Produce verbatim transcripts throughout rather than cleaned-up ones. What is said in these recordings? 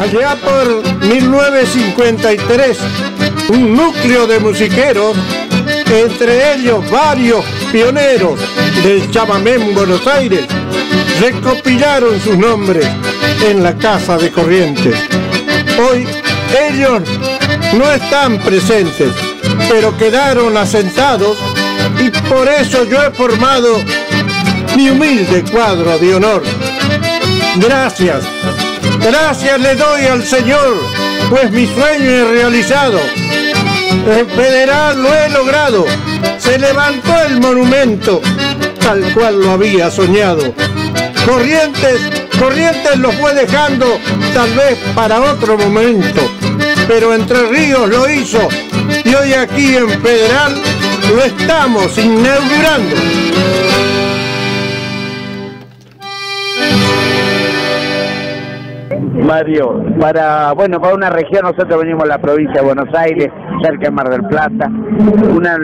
allá por mil novecientos cincuenta y tres, un núcleo de musiqueros, entre ellos varios pioneros del chamamé en Buenos Aires, recopilaron sus nombres en la casa de Corrientes. Hoy ellos no están presentes, pero quedaron asentados, y por eso yo he formado mi humilde cuadro de honor. Gracias, gracias le doy al Señor, pues mi sueño es realizado. En Federal lo he logrado, se levantó el monumento, tal cual lo había soñado. Corrientes, Corrientes lo fue dejando, tal vez para otro momento, pero Entre Ríos lo hizo, y hoy aquí en Federal lo estamos inaugurando. Mario, para bueno para una región, nosotros venimos de la provincia de Buenos Aires, cerca de Mar del Plata, una,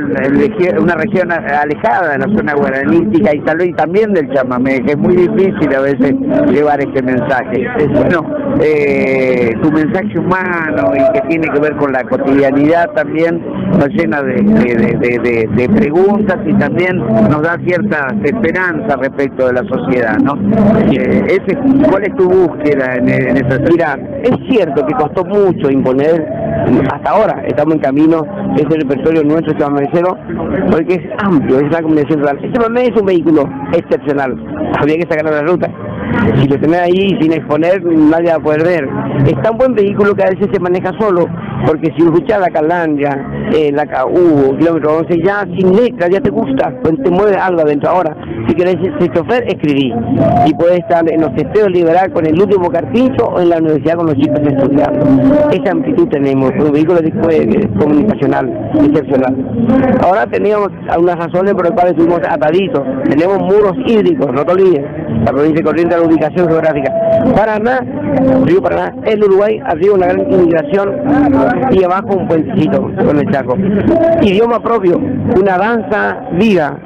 una región alejada de la zona guaranística y tal vez también del chamamé, que es muy difícil a veces llevar este mensaje. Bueno, eh, tu mensaje humano y que tiene que ver con la cotidianidad también nos llena de, de, de, de, de preguntas y también nos da ciertas esperanzas respecto de la sociedad, ¿no? Eh, ese, ¿cuál es tu búsqueda en, en esa sociedad? Mira, es cierto que costó mucho imponer, hasta ahora estamos en camino, este repertorio nuestro chamamecero, porque es amplio, es una combinación real. Este chamamé es un vehículo excepcional, habría que sacarlo de la ruta. Si lo tenés ahí sin exponer, nadie va a poder ver. Es tan buen vehículo que a veces se maneja solo, porque si escuchás la Calandria, eh, la K U, kilómetro once, ya sin letra, ya te gusta, te mueve algo adentro. Ahora, si querés ser chofer, escribí. Y podés estar en los testeos liberal con el último cartillo o en la universidad con los chicos estudiando. Esa amplitud tenemos, un vehículo de, eh, comunicacional excepcional. Ahora teníamos algunas razones por las cuales estuvimos ataditos. Tenemos muros hídricos, no te olvides, la provincia de Corrientes, la ubicación geográfica. Paraná, río Paraná, el Uruguay, arriba una gran inmigración y abajo un puentecito con el Chaco. Idioma propio, una danza viva.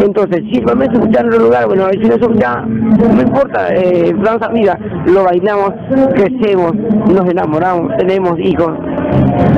Entonces, si me escuchan en los lugares, bueno, si eso ya no importa, eh, danza viva, lo bailamos, crecemos, nos enamoramos, tenemos hijos,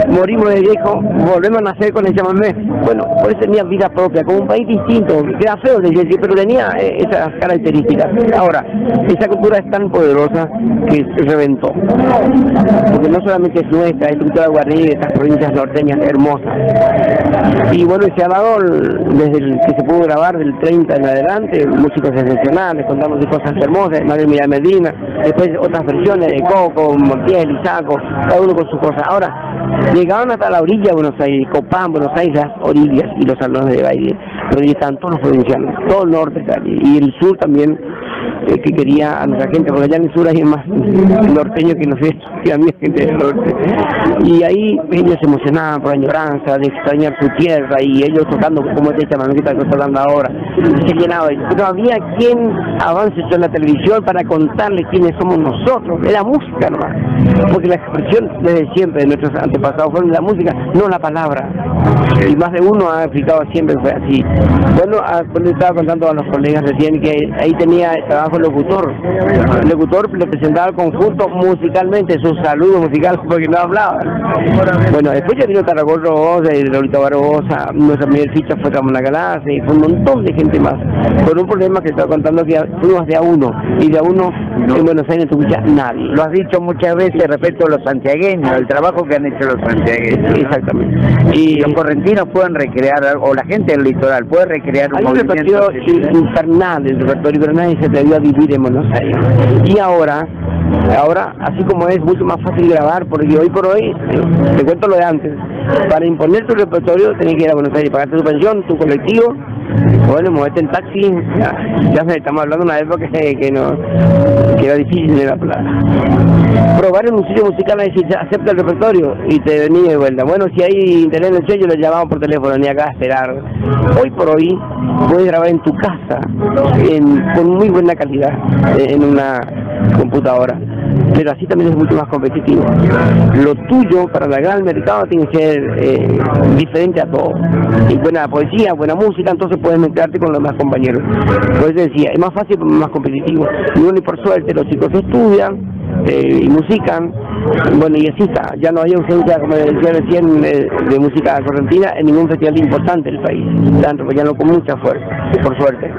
morimos de viejo, volvemos a nacer con el chamamé. Bueno, por eso tenía vida propia, como un país distinto, queda feo de decir, pero tenía eh, esas características. Ahora, esa cultura es tan poderosa que reventó, porque no solamente es nuestra, es cultura guaraní de estas provincias norteñas hermosas. Y bueno, se ha dado desde el que se pudo grabar del treinta en adelante, músicos excepcionales, contamos de cosas hermosas, Mario Mira Medina, después otras versiones de Coco, Montiel, Chaco, cada uno con sus cosas. Ahora, llegaban hasta la orilla de Buenos Aires, Copán, Buenos Aires, las orillas y los salones de baile, donde están todos los provincianos, todo el norte y el sur también, eh, que quería a nuestra gente, porque allá en el sur hay más norteño que no sé, que a mí es gente del norte. Y ahí ellos se emocionaban por la añoranza, de extrañar su tierra, y ellos tocando como este chamamé que están tocando ahora, se llenaba. No había quien avance en la televisión para contarle quiénes somos nosotros, era música nomás, porque la expresión desde siempre de nuestros antepasados fueron la música, no la palabra, y más de uno ha explicado siempre fue así. Bueno, le estaba contando a los colegas recién que ahí tenía trabajo el locutor, el locutor le presentaba el conjunto musicalmente, su saludo musical, porque no hablaba. Bueno, después ya vino Tarragón Robosa y Lolita Barbosa, nuestra mayor ficha fue Ramón Lacalaza y fue un montón de gente más, con un problema que estaba contando que fuimos de a uno, y de a uno en Buenos Aires no escucha nadie. Lo has dicho muchas veces respecto a los santiagueños, el trabajo que han hecho los santiagueños. Exactamente. Y los correntinos pueden recrear, o la gente del litoral puede recrear un movimiento infernal, el repertorio, pero nadie se atrevió a vivir en Buenos Aires. Y ahora, ahora, así como es mucho más fácil grabar, porque hoy por hoy, te cuento lo de antes, para imponer tu repertorio tenés que ir a Buenos Aires, pagarte tu pensión, tu colectivo, bueno, moverte en taxi, ya, ya estamos hablando de una época que, que, no, que era difícil de la plata. Probar en un sitio musical a decir, acepta el repertorio y te venís de vuelta. Bueno, si hay interés en el sello, lo llamamos por teléfono, ni acá a esperar. Hoy por hoy puedes grabar en tu casa, en, con muy buena calidad, en una computadora. Pero así también es mucho más competitivo. Lo tuyo para el gran mercado tiene que ser eh, diferente a todo. Y buena poesía, buena música, entonces puedes mezclarte con los demás compañeros. Por eso decía, es más fácil, más competitivo. Y bueno, y por suerte los chicos estudian eh, y musican, Bueno, y así está, ya no hay ausencia, como decía recién, de, de música correntina en ningún festival importante del país. Están repoyando con mucha fuerza, por suerte.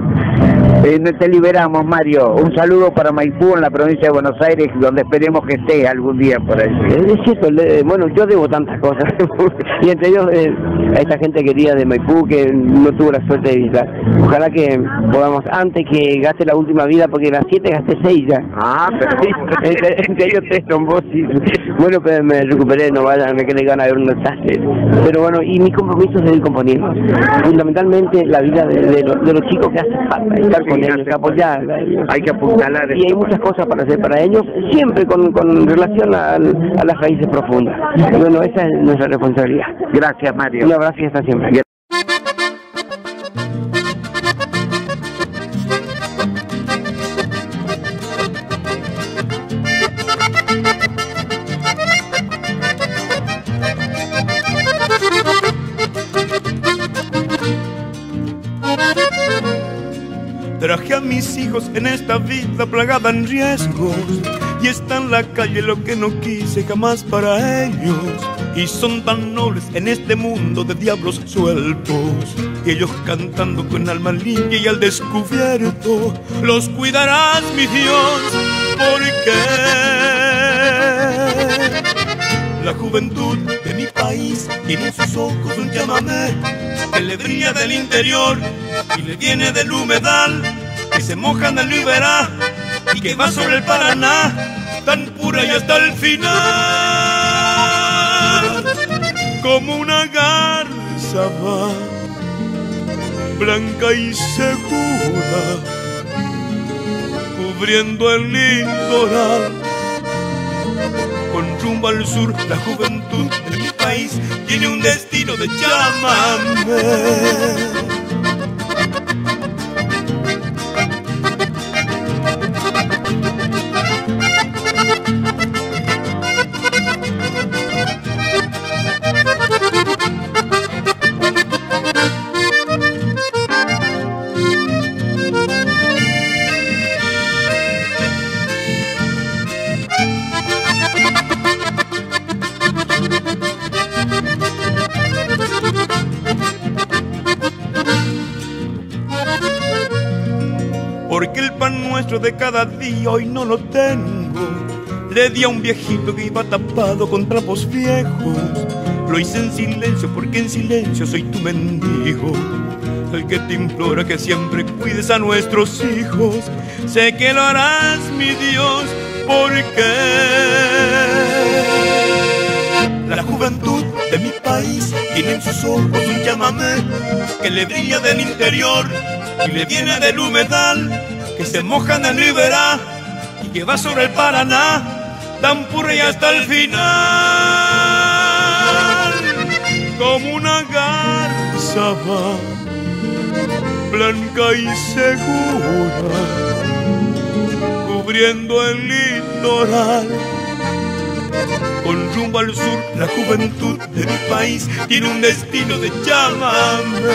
Eh, te liberamos, Mario. Un saludo para Maipú, en la provincia de Buenos Aires, donde esperemos que esté algún día por ahí. Es cierto, le, bueno, yo debo tantas cosas. Y entre ellos, eh, a esta gente querida de Maipú, que no tuvo la suerte de visitar. Ojalá que podamos, antes que gaste la última vida, porque las siete gasté seis ya. Ah, pero... entre, entre ellos tres trombosis. Bueno, pues me recuperé, no vayan, me quedé ganas de ver un desastre. Pero bueno, y mis compromisos es el compañero. Fundamentalmente la vida de, de, los, de los chicos que hacen falta, estar sí, con ellos, apoyar. Hay que apuntalar. Y hay muchas cosas para hacer para ellos, siempre con, con relación a, a las raíces profundas. Bueno, esa es nuestra responsabilidad. Gracias, Mario. Un abrazo y hasta siempre. Gracias. Traje a mis hijos en esta vida plagada en riesgos, y está en la calle lo que no quise jamás para ellos. Y son tan nobles en este mundo de diablos sueltos, y ellos cantando con alma limpia y al descubierto. Los cuidarás, mi Dios, porque la juventud de mi país tiene en sus ojos un chamamé que le brilla del interior y le viene del humedal, que se moja en el Iberá y que va sobre el Paraná, tan pura y hasta el final. Como una garza va, blanca y segura, cubriendo el litoral. Con rumbo al sur, la juventud de mi país tiene un destino de chamamé. Porque el pan nuestro de cada día hoy no lo tengo. Le di a un viejito que iba tapado con trapos viejos. Lo hice en silencio porque en silencio soy tu mendigo, el que te implora que siempre cuides a nuestros hijos. Sé que lo harás, mi Dios, porque la juventud de mi país tiene en sus ojos un chamamé que le brilla del interior y le viene del humedal, que se moja en el Iberá y que va sobre el Paraná, tan pura y hasta el final. Como una garza va, blanca y segura, cubriendo el litoral. Con rumbo al sur, la juventud de mi país tiene un destino de chamamé.